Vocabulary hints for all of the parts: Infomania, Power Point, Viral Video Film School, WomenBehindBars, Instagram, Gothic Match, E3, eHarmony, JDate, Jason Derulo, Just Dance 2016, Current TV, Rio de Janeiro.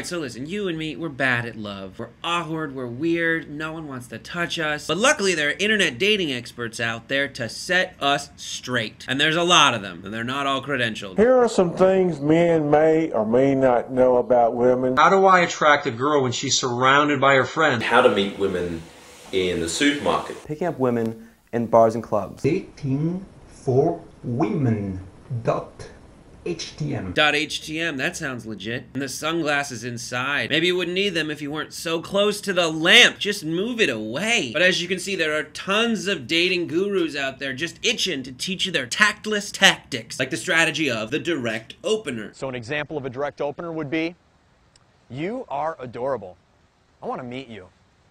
Alright, so listen, you and me, we're bad at love. We're awkward, we're weird, no one wants to touch us. But luckily there are internet dating experts out there to set us straight. And there's a lot of them, and they're not all credentialed. Here are some things men may or may not know about women. How do I attract a girl when she's surrounded by her friends? How to meet women in the supermarket. Picking up women in bars and clubs. Dating for women. .htm. That sounds legit. And the sunglasses inside. Maybe you wouldn't need them if you weren't so close to the lamp. Just move it away. But as you can see, there are tons of dating gurus out there just itching to teach you their tactless tactics, like the strategy of the direct opener. So an example of a direct opener would be, you are adorable. I want to meet you.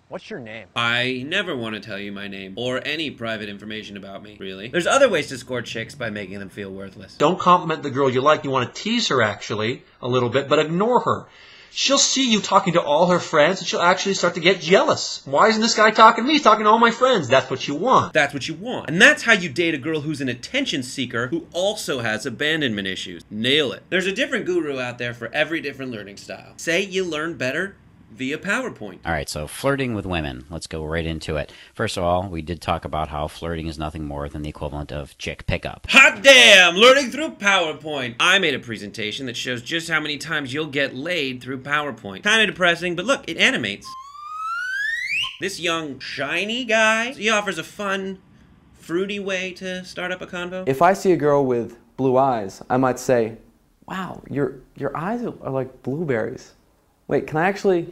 What's your name? I never want to tell you my name or any private information about me, really. There's other ways to score chicks by making them feel worthless. Don't compliment the girl you like. You want to tease her, actually, a little bit, but ignore her. She'll see you talking to all her friends, and she'll actually start to get jealous. Why isn't this guy talking to me? He's talking to all my friends. That's what you want. That's what you want. And that's how you date a girl who's an attention seeker who also has abandonment issues. Nail it. There's a different guru out there for every different learning style. Say you learn better via PowerPoint. Alright, so flirting with women. Let's go right into it. First of all, we did talk about how flirting is nothing more than the equivalent of chick pickup. Hot damn! Learning through PowerPoint! I made a presentation that shows just how many times you'll get laid through PowerPoint. Kinda depressing, but look, it animates. This young, shiny guy, he offers a fun, fruity way to start up a convo. If I see a girl with blue eyes, I might say, wow, your eyes are like blueberries. Wait, can I actually,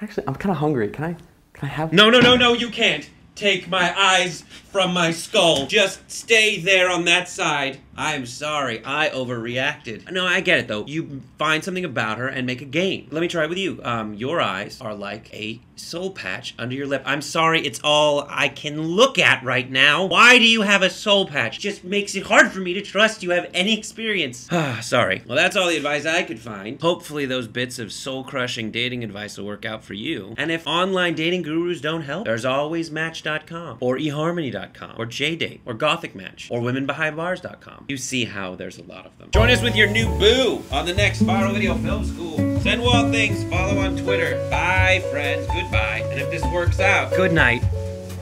I'm kind of hungry. Can I have? No, you can't. Take my eyes from my skull. Just stay there on that side. I'm sorry, I overreacted. No, I get it though. You find something about her and make a game. Let me try it with you. Your eyes are like a soul patch under your lip. I'm sorry, it's all I can look at right now. Why do you have a soul patch? Just makes it hard for me to trust you have any experience. Sorry. Well, that's all the advice I could find. Hopefully those bits of soul-crushing dating advice will work out for you. And if online dating gurus don't help, there's always Match.com. Or eHarmony.com, or JDate, or Gothic Match, or WomenBehindBars.com. You see how there's a lot of them. Join us with your new boo on the next Viral Video Film School. Send Wild Things, follow on Twitter. Bye, friends, goodbye. And if this works out, good night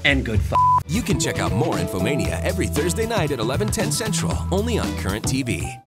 and good f***. You can check out more Infomania every Thursday night at 11:10 Central, only on Current TV.